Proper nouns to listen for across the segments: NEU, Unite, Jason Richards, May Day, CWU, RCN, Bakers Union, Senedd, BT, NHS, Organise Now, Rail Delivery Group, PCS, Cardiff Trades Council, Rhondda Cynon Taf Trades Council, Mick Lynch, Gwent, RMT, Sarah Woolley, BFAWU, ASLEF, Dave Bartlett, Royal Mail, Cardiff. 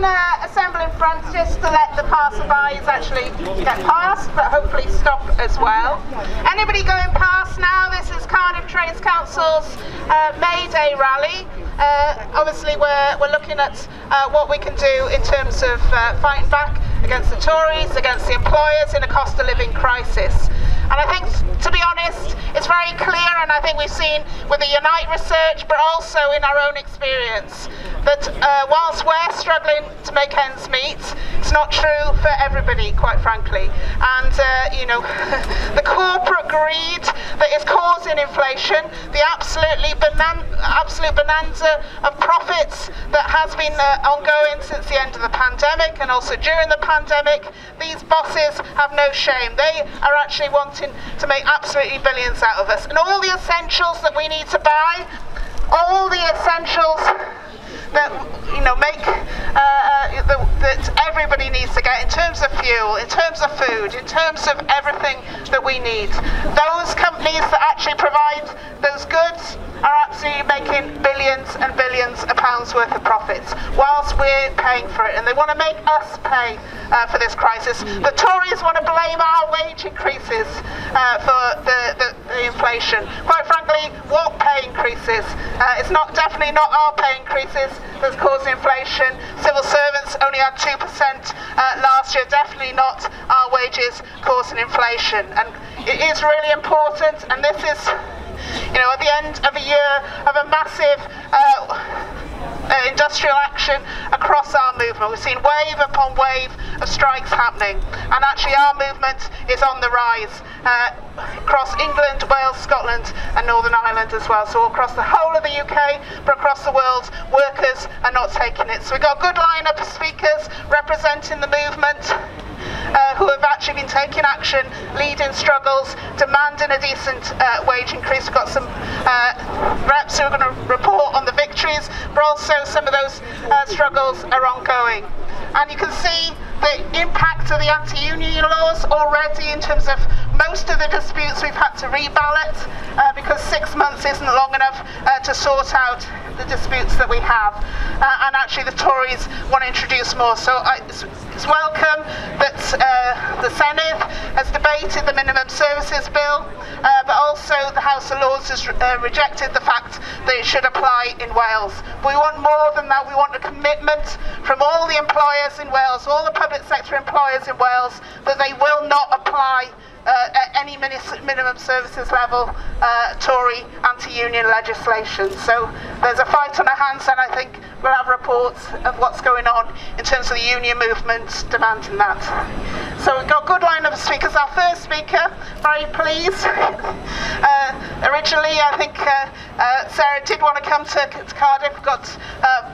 long assembly in front just to let the passerbys actually get past, but hopefully stop as well. Anybody going past now? This is Cardiff Trades Council's May Day rally. Obviously we're looking at what we can do in terms of fighting back against the Tories, against the employers in a cost of living crisis. And I think, to be honest, it's very clear, and I think we've seen with the Unite research, but also in our own experience, that whilst we're struggling to make ends meet, it's not true for everybody, quite frankly. And, you know, the corporate greed that is causing inflation, the absolute bonanza of profits that has been ongoing since the end of the pandemic and also during the pandemic, these bosses have no shame. They are actually wanting to make absolutely billions out of us, and all the essentials that we need to buy, all the essentials that, you know, make that everybody needs to get in terms of fuel, in terms of food, in terms of everything that we need. Those companies that actually provide those goods are absolutely making billions and billions of pounds worth of profits whilst we're paying for it, and they want to make us pay for this crisis. The Tories want to blame our wage increases for the inflation. Quite frankly, what pay increases? It's not, definitely not our pay increases that's caused inflation. Civil servants only had 2% last year, definitely not our wages causing inflation. And it is really important, and this is, you know, at the end of a year of a massive industrial action across our movement. We've seen wave upon wave of strikes happening, and actually our movement is on the rise across England, Wales, Scotland and Northern Ireland as well. So across the whole of the UK, but across the world, workers are not taking it. So we've got a good lineup of speakers representing the movement, who have actually been taking action, leading struggles, demanding a decent wage increase. We've got some reps who are going to report on the victories, but also some of those struggles are ongoing. And you can see the impact of the anti-union laws already in terms of most of the disputes we've had to reballot because 6 months isn't long enough to sort out the disputes that we have, and actually the Tories want to introduce more. So it's welcome that the Senedd has debated the minimum services bill, but also the House of Lords has rejected the fact that it should apply in Wales. But we want more than that. We want a commitment from all the employers in Wales, all the public sector employers in Wales, that they will not apply at any minimum services level Tory anti-union legislation. So there's a fight on our hands, and I think we'll have reports of what's going on in terms of the union movement demanding that. So we've got a good lineup of speakers. Our first speaker, very pleased. Originally, I think Sarah did want to come to Cardiff. We've got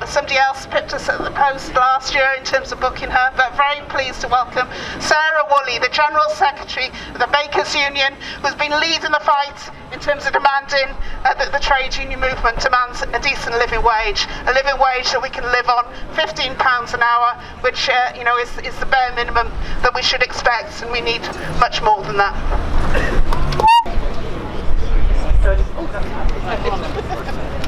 somebody else pipped us at the post last year in terms of booking her, but very pleased to welcome Sarah Woolley, the General Secretary of the Bakers Union, who's been leading the fight in terms of demanding that the trade union movement demands a decent living wage, a living wage that we can live on, £15 an hour, which you know, is the bare minimum that we should expect, and we need much more than that.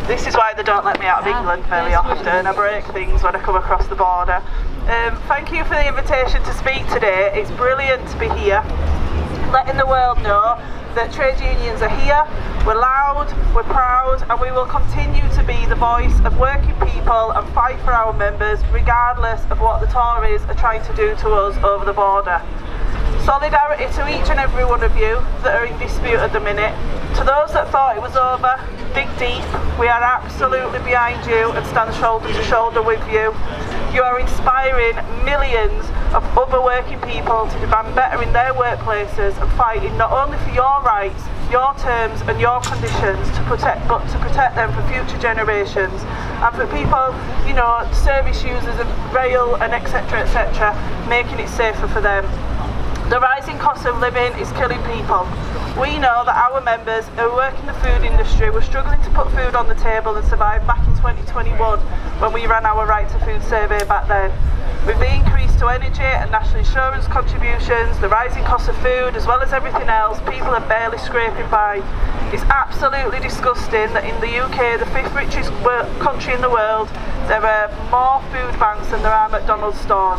This is why they don't let me out of England very often. I break things when I come across the border. Thank you for the invitation to speak today. It's brilliant to be here, letting the world know that trade unions are here, we're loud, we're proud, and we will continue to be the voice of working people and fight for our members regardless of what the Tories are trying to do to us over the border. Solidarity to each and every one of you that are in dispute at the minute. To those that thought it was over, dig deep, we are absolutely behind you and stand shoulder to shoulder with you. You are inspiring millions of other working people to demand better in their workplaces and fighting not only for your rights, your terms and your conditions to protect, but to protect them for future generations and for people, you know, service users of rail and etc., making it safer for them. The rising cost of living is killing people. We know that our members who work in the food industry were struggling to put food on the table and survive back in 2021 when we ran our Right to Food survey back then. With the increase to energy and national insurance contributions, the rising cost of food as well as everything else, people are barely scraping by. It's absolutely disgusting that in the UK, the 5th richest country in the world, there are more food banks than there are McDonald's stores.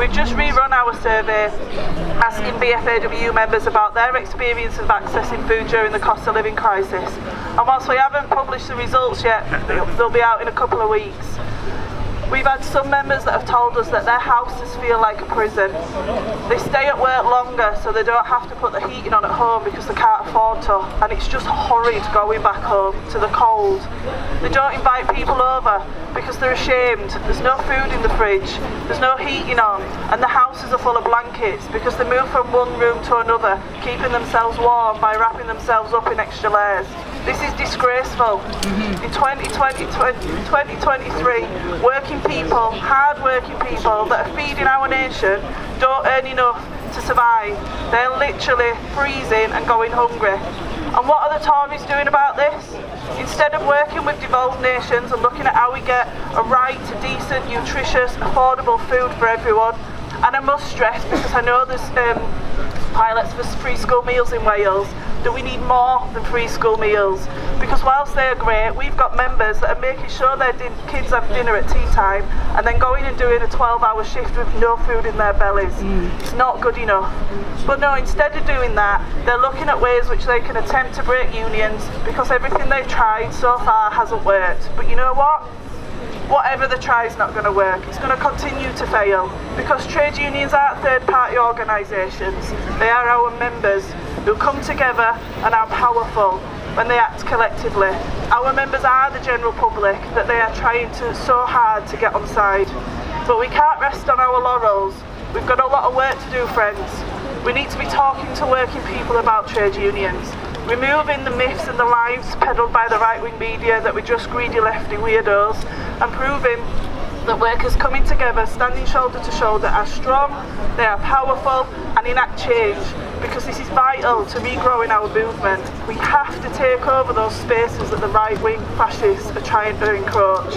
We've just rerun our survey asking BFAWU members about their experience of accessing food during the cost of living crisis. And whilst we haven't published the results yet, they'll be out in a couple of weeks. We've had some members that have told us that their houses feel like a prison. They stay at work longer so they don't have to put the heating on at home because they can't afford to, and it's just horrid going back home to the cold. They don't invite people over because they're ashamed. There's no food in the fridge, there's no heating on, and the houses are full of blankets because they move from one room to another, keeping themselves warm by wrapping themselves up in extra layers. This is disgraceful. In 2023, working people, hard-working people that are feeding our nation don't earn enough to survive. They're literally freezing and going hungry. And what are the Tories doing about this? Instead of working with devolved nations and looking at how we get a right to decent, nutritious, affordable food for everyone, and I must stress, because I know there's pilots for free school meals in Wales, that we need more than free school meals. Because whilst they are great, we've got members that are making sure their kids have dinner at tea time and then going and doing a 12-hour shift with no food in their bellies. It's not good enough. But no, instead of doing that, they're looking at ways which they can attempt to break unions because everything they've tried so far hasn't worked. But you know what? Whatever they try is not going to work. It's going to continue to fail because trade unions aren't third-party organisations. They are our members who come together and are powerful when they act collectively. Our members are the general public that they are trying so hard to get on side. But we can't rest on our laurels. We've got a lot of work to do, friends. We need to be talking to working people about trade unions, removing the myths and the lies peddled by the right-wing media that we're just greedy lefty weirdos, and proving that workers coming together, standing shoulder to shoulder, are strong, they are powerful, and enact change, because this is vital to regrowing our movement. We have to take over those spaces that the right-wing fascists are trying to encroach.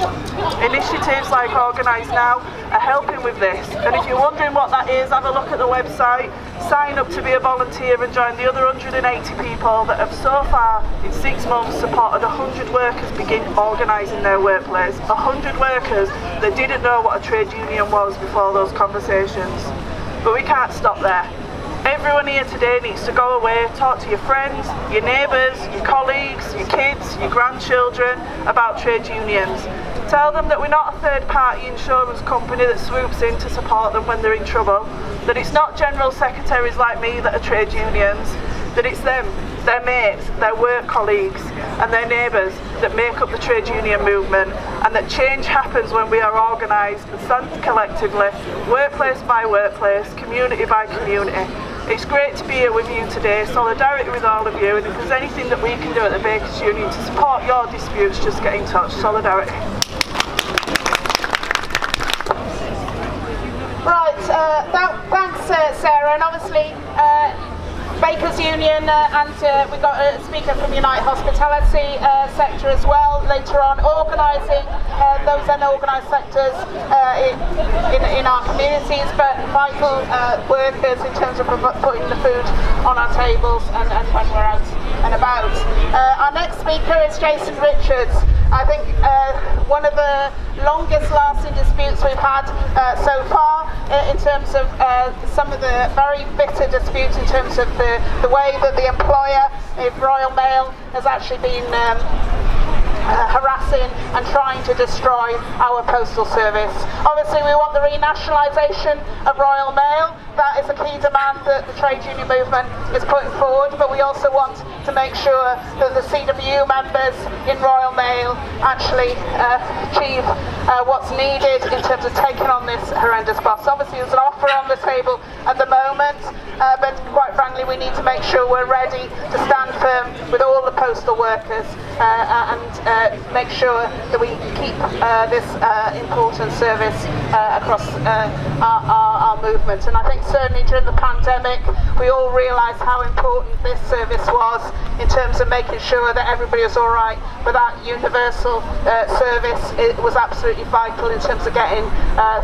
Initiatives like Organise Now are helping with this, and if you're wondering what that is, have a look at the website, sign up to be a volunteer and join the other 180 people that have so far in 6 months supported 100 workers begin organising their workplace. 100 workers that didn't know what a trade union was before those conversations. But we can't stop there. Everyone here today needs to go away, talk to your friends, your neighbours, your colleagues, your kids, your grandchildren about trade unions. Tell them that we're not a third-party insurance company that swoops in to support them when they're in trouble, that it's not general secretaries like me that are trade unions, that it's them, their mates, their work colleagues and their neighbours that make up the trade union movement, and that change happens when we are organised and stand collectively, workplace by workplace, community by community. It's great to be here with you today, solidarity with all of you, and if there's anything that we can do at the Bakers Union to support your disputes, just get in touch. Solidarity. Right, thanks Sarah, and obviously Bakers Union, and we've got a speaker from Unite Hospitality sector as well later on, organising those unorganised sectors in our communities, but vital workers in terms of putting the food on our tables and when we're out and about. Our next speaker is Jason Richards. I think one of the longest lasting disputes we've had so far in terms of some of the very bitter disputes in terms of the way that the employer, Royal Mail, has actually been harassing and trying to destroy our postal service. Obviously we want the renationalisation of Royal Mail. That is a key demand that the trade union movement is putting forward, but we also want to make sure that the CWU members in Royal Mail actually achieve what's needed in terms of taking on this horrendous boss. Obviously there's an offer on the table at the moment, but quite frankly we need to make sure we're ready to stand firm with all the postal workers and make sure that we keep this important service across our movement. And I think certainly during the pandemic we all realised how important this service was in terms of making sure that everybody was alright, but that universal service, it was absolutely vital in terms of getting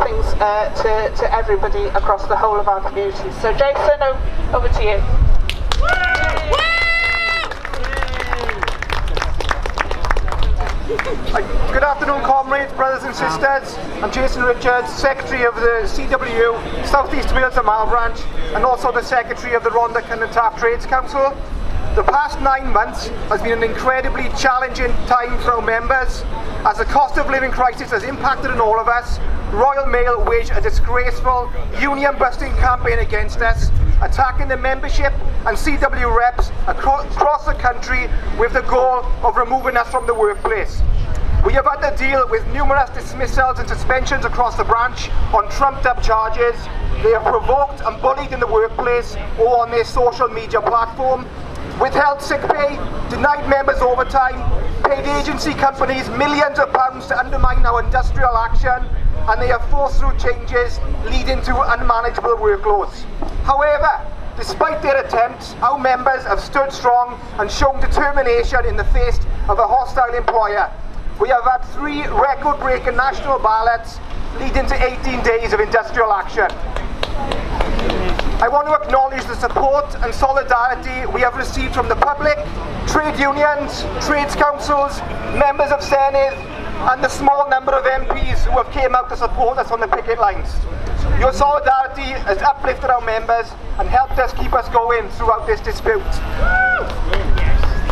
things to everybody across the whole of our communities. So Jason, over to you. Woo! Woo! Good afternoon, comrades, brothers and sisters. I'm Jason Richards, Secretary of the CWU, South East Wales and Mile Branch, and also the Secretary of the Rhondda Cynon Taf Trades Council. The past 9 months has been an incredibly challenging time for our members, as the cost of living crisis has impacted on all of us. Royal Mail waged a disgraceful union-busting campaign against us, attacking the membership and CW reps across the country with the goal of removing us from the workplace. We have had to deal with numerous dismissals and suspensions across the branch on trumped-up charges. They are provoked and bullied in the workplace or on their social media platform, withheld sick pay, denied members overtime, paid agency companies millions of pounds to undermine our industrial action, and they have forced through changes leading to unmanageable workloads. However, despite their attempts, our members have stood strong and shown determination in the face of a hostile employer. We have had 3 record-breaking national ballots leading to 18 days of industrial action. I want to acknowledge the support and solidarity we have received from the public, trade unions, trades councils, members of Senedd, and the small number of MPs who have came out to support us on the picket lines. Your solidarity has uplifted our members and helped us keep us going throughout this dispute.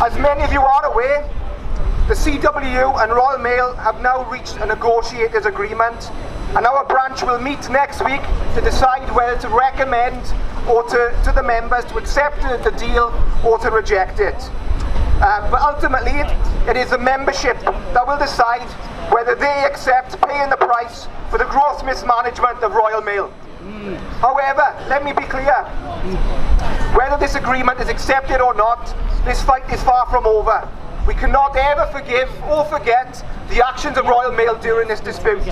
As many of you are aware, the CWU and Royal Mail have now reached a negotiated agreement, and our branch will meet next week to decide whether to recommend or to the members to accept the deal or to reject it. But ultimately, it is the membership that will decide whether they accept paying the price for the gross mismanagement of Royal Mail. However, let me be clear, whether this agreement is accepted or not, this fight is far from over. We cannot ever forgive or forget the actions of Royal Mail during this dispute.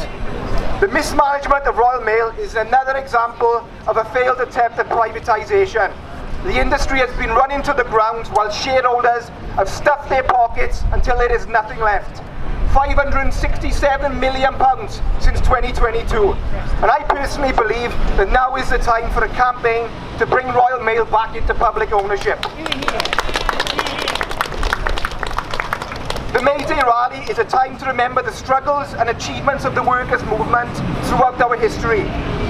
The mismanagement of Royal Mail is another example of a failed attempt at privatisation. The industry has been run into the ground while shareholders have stuffed their pockets until there is nothing left. £567 million since 2022. And I personally believe that now is the time for a campaign to bring Royal Mail back into public ownership. The May Day rally is a time to remember the struggles and achievements of the workers' movement throughout our history.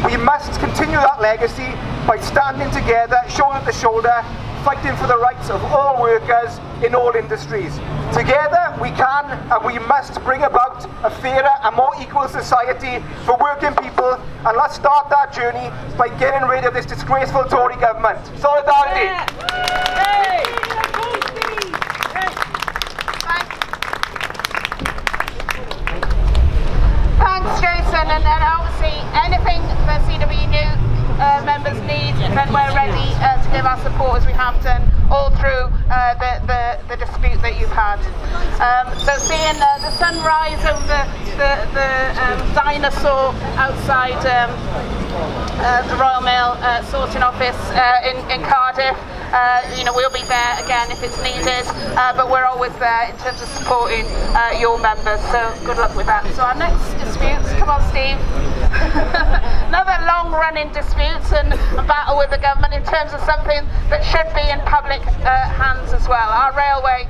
We must continue that legacy by standing together, shoulder to shoulder, fighting for the rights of all workers in all industries. Together we can and we must bring about a fairer and more equal society for working people, and let's start that journey by getting rid of this disgraceful Tory government. Solidarity! Yeah. Hey. Thanks, Jason, and obviously anything the CWU members need, then we're ready to give our support, as we have done all through the dispute that you've had. So seeing the sunrise of the dinosaur outside the Royal Mail sorting office in Cardiff, you know, we'll be there again if it's needed, but we're always there in terms of supporting your members, so good luck with that. So our next disputes, come on Steve, another long running disputes and battle with the government in terms of something that should be in public hands as well, our railway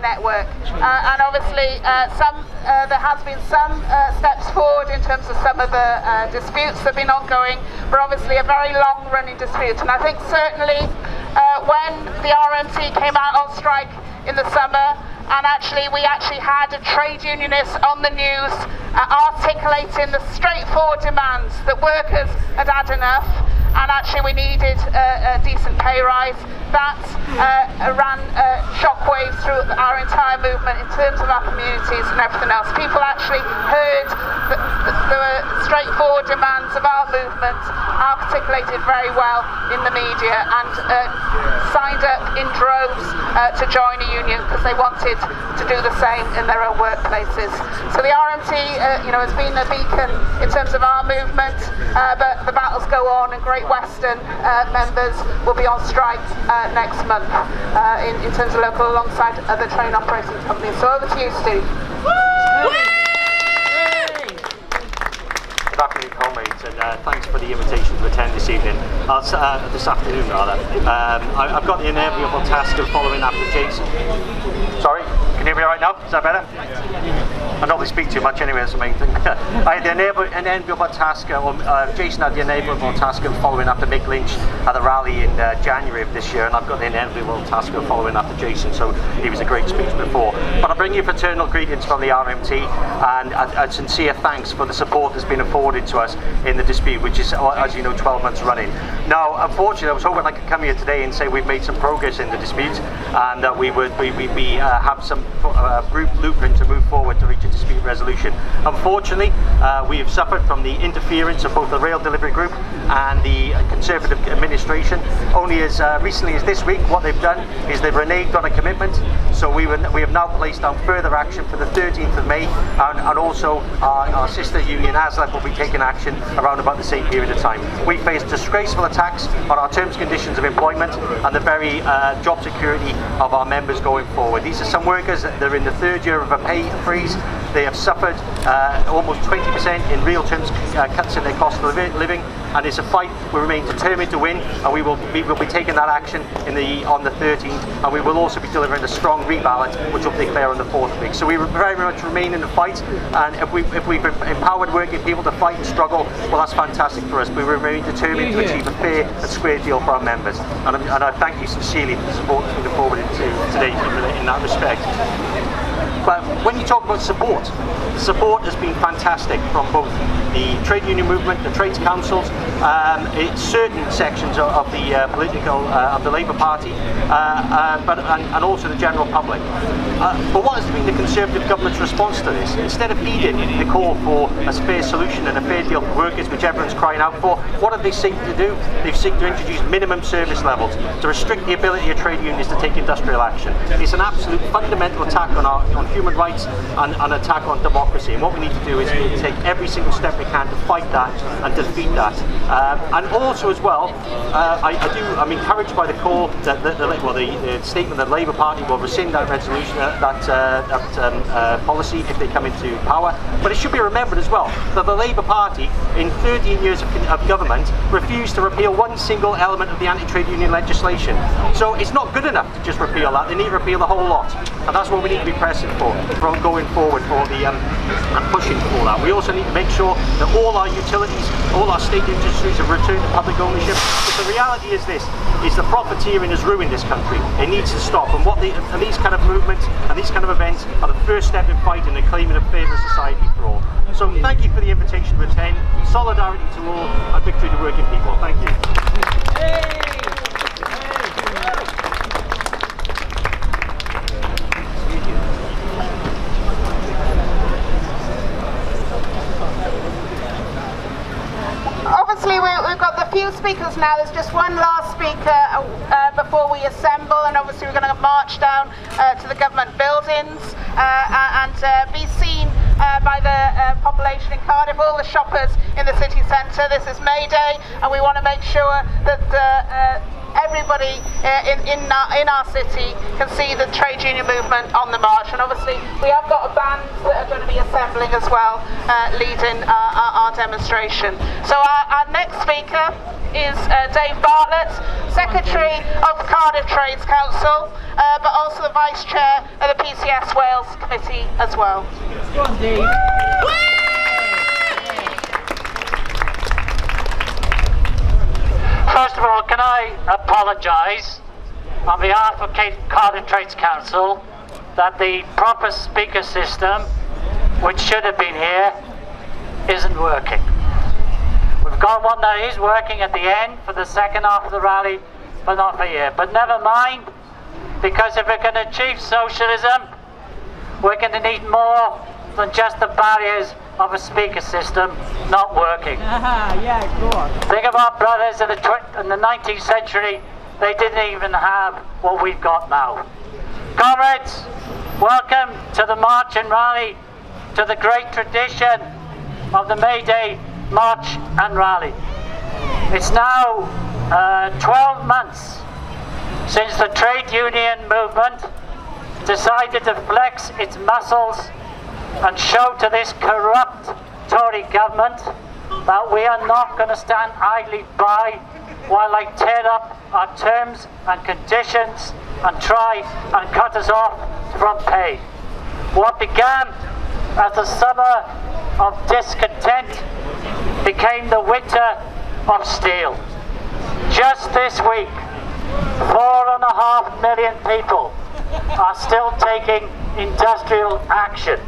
network, and obviously there has been some steps forward in terms of some of the disputes that have been ongoing, but obviously a very long running dispute. And I think certainly when the RMT came out on strike in the summer, and actually we had a trade unionist on the news articulating the straightforward demands that workers had had enough, and actually we needed a decent pay rise. That ran shockwaves through our entire movement in terms of our communities and everything else. People actually heard the straightforward demands of our movement articulated very well in the media, and signed up in droves to join a union because they wanted to do the same in their own workplaces. So the RMT you know, has been a beacon in terms of our movement, but the battles go on, and Great Western members will be on strike next month in terms of local, alongside other train operating companies. So over to you, Steve. Good afternoon, comrades, and thanks for the invitation to attend this evening. This afternoon, rather. I've got the inevitable task of following after Jason. Sorry, can you hear me all right now? Is that better? Yeah. I don't really speak too much anyway, that's the main thing. I had an enviable task, Jason had the enviable task of following after Mick Lynch at the rally in January of this year, and I've got the enviable task of following after Jason, so he was a great speech before. But I bring you fraternal greetings from the RMT and a sincere thanks for the support that's been afforded to us in the dispute, which is, as you know, 12 months running. Now, unfortunately, I was hoping I could come here today and say we've made some progress in the dispute and that we have some blueprint to move forward to reach a dispute resolution. Unfortunately, we have suffered from the interference of both the Rail Delivery Group and the Conservative administration. Only as recently as this week, what they've done is they've reneged on a commitment, so we have now placed down further action for the 13th of May, and also our sister union ASLEF will be taking action around about the same period of time. We face disgraceful attacks on our terms, conditions of employment and the very job security of our members going forward. These are some workers that are in the third year of a pay freeze. They have suffered almost 20% in real terms cuts in their cost of living, and it's a fight we remain determined to win, and we will be taking that action on the 13th, and we will also be delivering a strong rebalance which will declare on the 4th week. So we very much remain in the fight, and if we've empowered working people to fight and struggle, well, that's fantastic for us. We remain determined to achieve a fair and square deal for our members, and I thank you sincerely for the support that's been forwarded to today in that respect. But when you talk about support, support has been fantastic from both the trade union movement, the trades councils, certain sections of the of the Labour Party, and also the general public. But what has been the Conservative government's response to this? Instead of heeding the call for a fair solution and a fair deal for workers, which everyone's crying out for, what have they seeked to do? They've seeked to introduce minimum service levels to restrict the ability of trade unions to take industrial action. It's an absolute fundamental attack on our human rights and an attack on democracy, and what we need to do is take every single step we can to fight that and defeat that. And also as well, I'm encouraged by the call that the statement that Labour Party will rescind that resolution, that policy if they come into power. But it should be remembered as well that the Labour Party in 13 years of government refused to repeal one single element of the anti-trade union legislation. So it's not good enough to just repeal that, they need to repeal the whole lot, and that's what we need to be pressing for from going forward for the and pushing for that. We also need to make sure that all our utilities, all our state industries have returned to public ownership. But the reality is this, is the profiteering has ruined this country. It needs to stop, and these kind of movements and these kind of events are the first step in fighting and claiming a fairer society for all. So thank you for the invitation to attend. Solidarity to all and victory to working people. Thank you. Obviously we've got the few speakers now, there's just one last speaker before we assemble, and obviously we're going to march down to the government buildings and be seen by the population in Cardiff, all the shoppers in the city centre. This is May Day, and we want to make sure that everybody in our city can see the trade union movement on the march, and obviously we have got a band that are going to be assembling as well, leading our demonstration. So our next speaker is Dave Bartlett, Secretary of the Cardiff Trades Council, but also the Vice Chair of the PCS Wales Committee as well. Go on, Dave. Woo! First of all, can I apologise on behalf of Cardiff Trades Council that the proper speaker system, which should have been here, isn't working. We've got one that is working at the end for the second half of the rally, but not for here. But never mind, because if we can achieve socialism, we're going to need more than just the barriers of a speaker system not working. Yeah, go on. Think of our brothers in the 19th century, they didn't even have what we've got now. Comrades, welcome to the march and rally, to the great tradition of the May Day march and rally. It's now 12 months since the trade union movement decided to flex its muscles and show to this corrupt Tory government that we are not going to stand idly by while they tear up our terms and conditions and try and cut us off from pay. What began as the summer of discontent became the winter of steel. Just this week, 4.5 million people are still taking industrial action.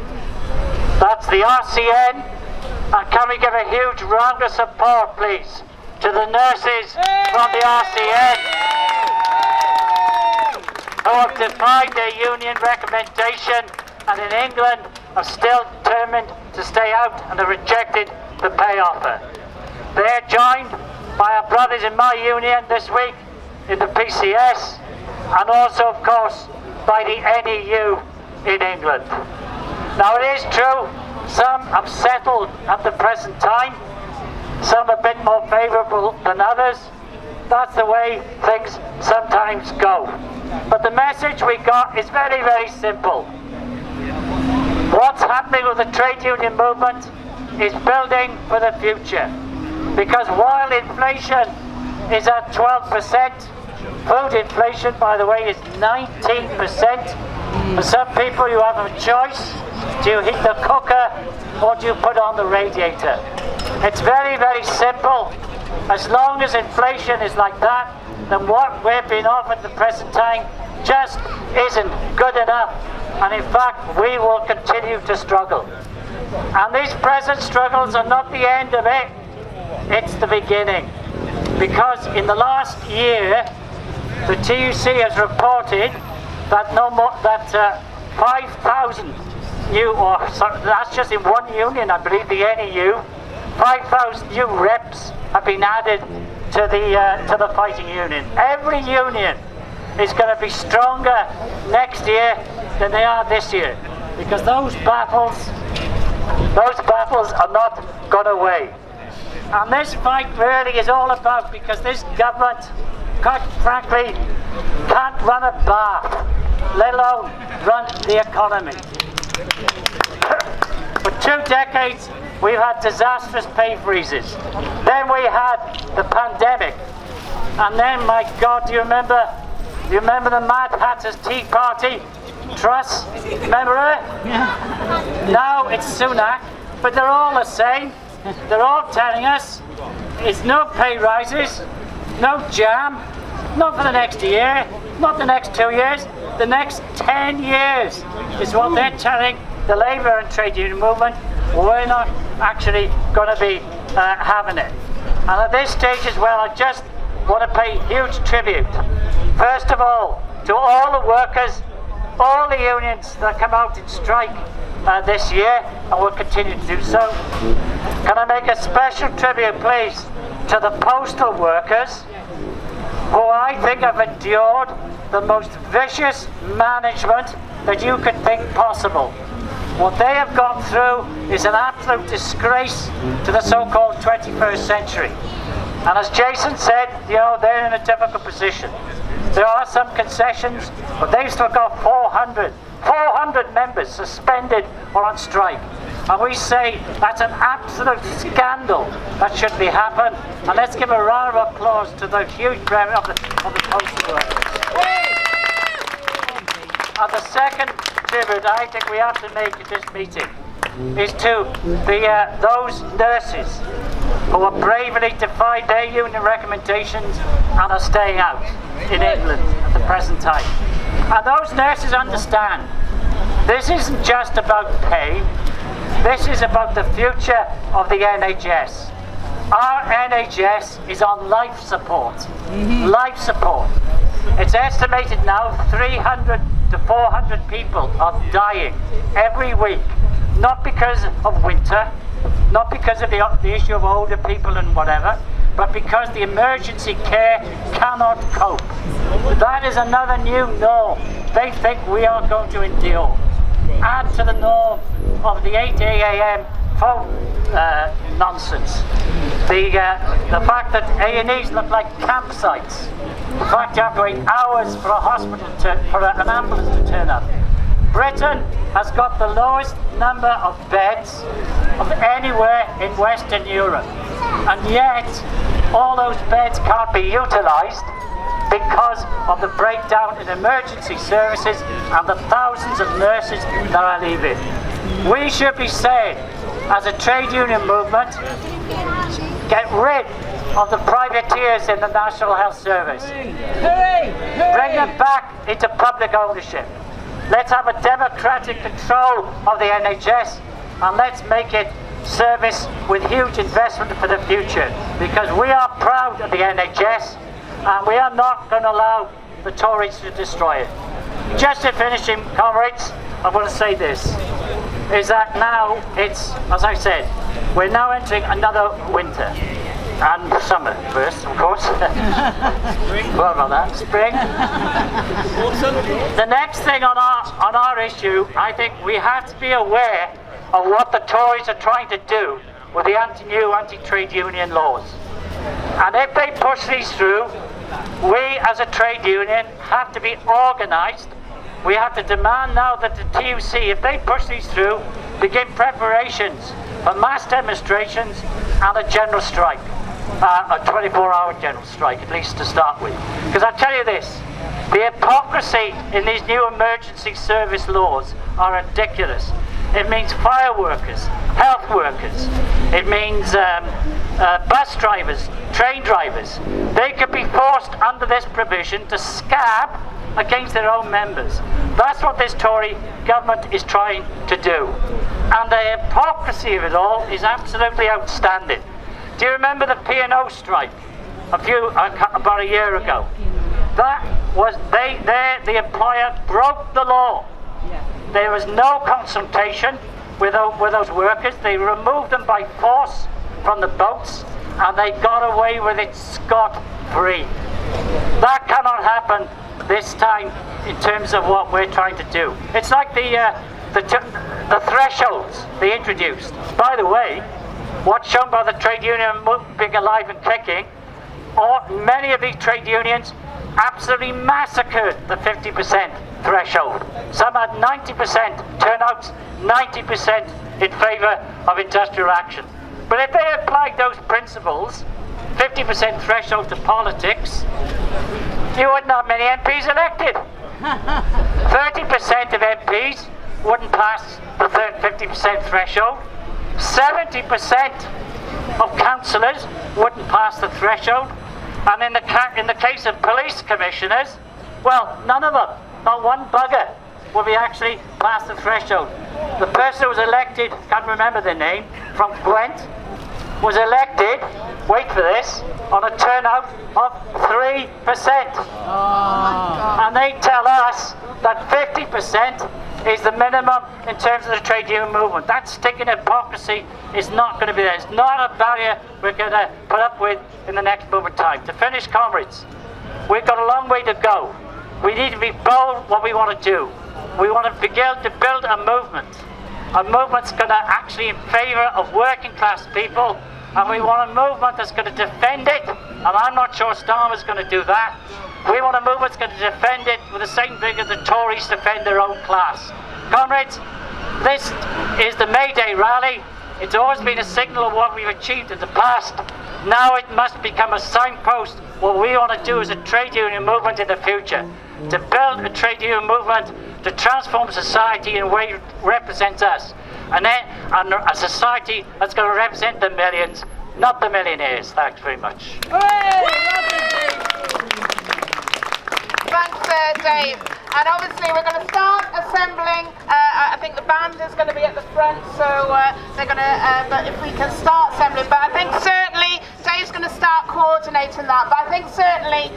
That's the RCN, and can we give a huge round of support, please, to the nurses from the RCN who have defied their union recommendation and in England are still determined to stay out and have rejected the pay offer. They're joined by our brothers in my union this week in the PCS, and also, of course, by the NEU in England. Now, it is true, some have settled at the present time, some a bit more favourable than others. That's the way things sometimes go. But the message we got is very, very simple. What's happening with the trade union movement is building for the future. Because while inflation is at 12%, food inflation, by the way, is 19%. For some people, you have a choice. Do you heat the cooker or do you put on the radiator? It's very, very simple. As long as inflation is like that, then what we're being offered at the present time just isn't good enough. And in fact, we will continue to struggle. And these present struggles are not the end of it. It's the beginning. Because in the last year, the TUC has reported that 5,000 new, that's just in one union, I believe, the NEU, 5,000 new reps have been added to the fighting union. Every union is going to be stronger next year than they are this year, because those battles are not gone away. And this fight really is all about, because this government, quite frankly, can't run a bar, let alone run the economy. For 2 decades, we've had disastrous pay freezes. Then we had the pandemic. And then, my God, do you remember the Mad Hatter's Tea Party? Truss, remember it? Yeah. Now it's Sunak, but they're all the same. They're all telling us it's no pay rises, no jam, not for the next year, not the next 2 years, the next 10 years is what they're telling the labour and trade union movement. We're not actually going to be having it. And at this stage as well, I just want to pay huge tribute, first of all, to all the workers, all the unions that come out in strike this year, and will continue to do so. Can I make a special tribute, please, to the postal workers, who I think have endured the most vicious management that you could think possible. What they have gone through is an absolute disgrace to the so-called 21st century. And as Jason said, you know, they're in a difficult position. There are some concessions, but they've still got 400 members suspended or on strike. And we say that's an absolute scandal that shouldn't be happening. And let's give a round of applause to the huge brevet of the postal workers. And the second tribute I think we have to make at this meeting is to the, those nurses who have bravely defied their union recommendations and are staying out in England at the present time. And those nurses understand this isn't just about pay, this is about the future of the NHS. Our NHS is on life support. Life support. It's estimated now 300 to 400 people are dying every week. Not because of winter, not because of the issue of older people and whatever, but because the emergency care cannot cope. That is another new norm they think we are going to endure. Add to the norm of the 8 AM phone nonsense. The fact that A&Es look like campsites. The fact you have to wait hours for an ambulance to turn up. Britain has got the lowest number of beds of anywhere in Western Europe. And yet, all those beds can't be utilised because of the breakdown in emergency services and the thousands of nurses that are leaving. We should be saying, as a trade union movement, get rid of the privateers in the National Health Service. Bring them back into public ownership. Let's have a democratic control of the NHS, and let's make it service with huge investment for the future, because we are proud of the NHS and we are not going to allow the Tories to destroy it. Just to finish, comrades, I want to say this, is that now it's, as I said, we're now entering another winter, and summer first, of course. Well, about that, spring. The next thing on our issue, I think we have to be aware of what the Tories are trying to do with the anti-new, anti-trade union laws. And if they push these through, we as a trade union have to be organised. We have to demand now that the TUC, if they push these through, begin preparations for mass demonstrations and a general strike, a 24-hour general strike, at least to start with. Because I'll tell you this, the hypocrisy in these new emergency service laws are ridiculous. It means fire workers, health workers, it means bus drivers, train drivers. They could be forced under this provision to scab against their own members. That's what this Tory government is trying to do. And the hypocrisy of it all is absolutely outstanding. Do you remember the P&O strike about a year ago? That was, the employer broke the law. There was no consultation with those workers. They removed them by force from the boats, and they got away with it scot-free. That cannot happen this time in terms of what we're trying to do. It's like the thresholds they introduced. By the way, what's shown by the trade union movement being alive and kicking, or many of these trade unions absolutely massacred the 50% threshold. Some had 90% turnouts, 90% in favour of industrial action. But if they applied those principles, 50% threshold, to politics, you wouldn't have many MPs elected. 30% of MPs wouldn't pass the 50% threshold. 70% of councillors wouldn't pass the threshold. And in the case of police commissioners, well, none of them, not one bugger, will be actually past the threshold. The person who was elected, can't remember their name, from Gwent, was elected, wait for this, on a turnout of 3%. Oh, and they tell us that 50% is the minimum in terms of the trade union movement. That stinking hypocrisy is not going to be there. It's not a barrier we're going to put up with in the next movement time. To finish, comrades, we've got a long way to go. We need to be bold what we want to do. We want to begin to build a movement. A movement's going to actually in favour of working class people, and we want a movement that's going to defend it, and I'm not sure Starmer's going to do that. We want a movement that's going to defend it with the same thing as the Tories defend their own class. Comrades, this is the May Day rally. It's always been a signal of what we've achieved in the past. Now it must become a signpost what we want to do as a trade union movement in the future. To build a trade union movement to transform society in a way it represents us. And then a society that's going to represent the millions, not the millionaires. Thanks very much. Thanks, Dave. And obviously we're going to start assembling. I think the band is going to be at the front, so they're going to, but if we can start assembling. But I think certainly Dave's going to start coordinating that. But I think certainly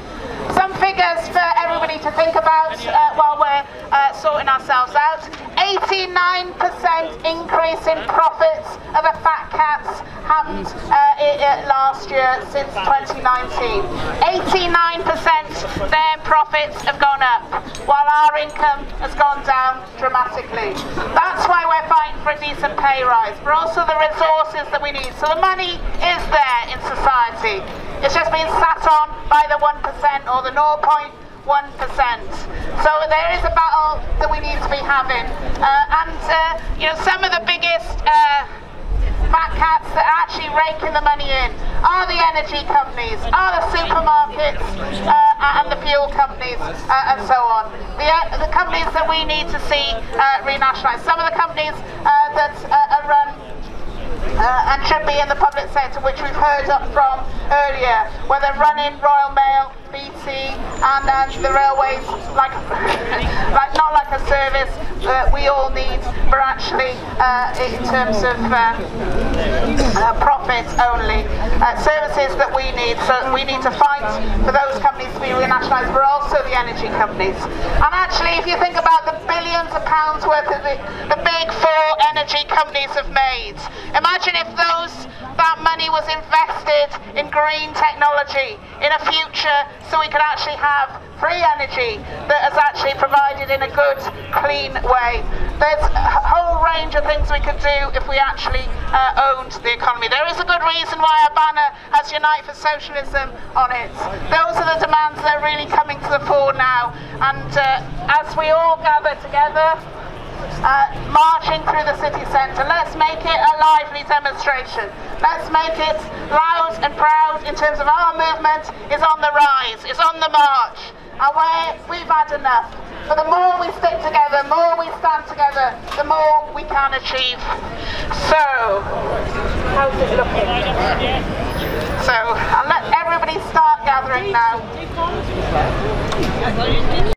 some figures for everybody to think about while we're sorting ourselves out. 89% increase in profits of a fat cat's happened last year since 2019. 89% their profits have gone up, while our income has gone down dramatically. That's why we're fighting for a decent pay rise, but also the resources that we need. So the money is there in society. It's just been sat on by the 1% or the 0.1%. So there is a battle that we need to be having. You know, some of the biggest fat cats that are actually raking the money in are the energy companies, are the supermarkets and the fuel companies and so on. The companies that we need to see renationalised. Some of the companies that are run and should be in the public sector, which we've heard up from earlier, where they're running Royal Mail, BT and the railways like, not like a service that we all need, but actually in terms of profit only, services that we need. So we need to fight for those companies to be renationalised, but also the energy companies. And actually, if you think about the billions of pounds worth of the big four energy companies have made, imagine if that money was invested in green technology, in a future so we could actually have free energy that is actually provided in a good, clean way. There's a whole range of things we could do if we actually owned the economy. There is a good reason why our banner has Unite for Socialism on it. Those are the demands that are really coming to the fore now. And as we all gather together, marching through the city centre, let's make it a lively demonstration. Let's make it loud and proud in terms of our movement is on the rise, is on the march. And where we've had enough. But the more we stick together, the more we stand together, the more we can achieve. So, how's it looking? So, I'll let everybody start gathering now.